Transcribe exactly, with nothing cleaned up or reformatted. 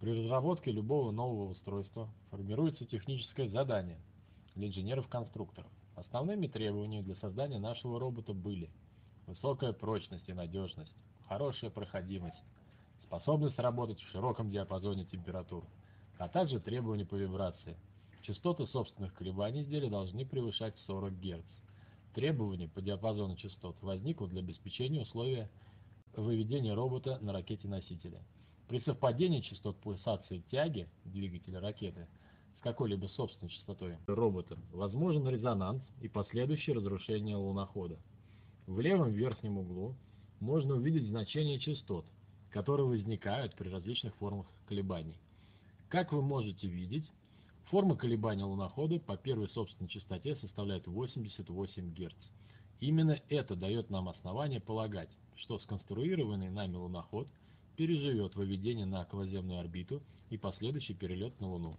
При разработке любого нового устройства формируется техническое задание для инженеров-конструкторов. Основными требованиями для создания нашего робота были высокая прочность и надежность, хорошая проходимость, способность работать в широком диапазоне температур, а также требования по вибрации. Частоты собственных колебаний изделия должны превышать сорок герц. Требования по диапазону частот возникнут для обеспечения условия выведения робота на ракете-носителя. При совпадении частот пульсации тяги двигателя ракеты с какой-либо собственной частотой робота возможен резонанс и последующее разрушение лунохода. В левом верхнем углу можно увидеть значение частот, которые возникают при различных формах колебаний. Как вы можете видеть, форма колебания лунохода по первой собственной частоте составляет восемьдесят восемь герц. Именно это дает нам основание полагать, что сконструированный нами луноход переживет выведение на околоземную орбиту и последующий перелет на Луну.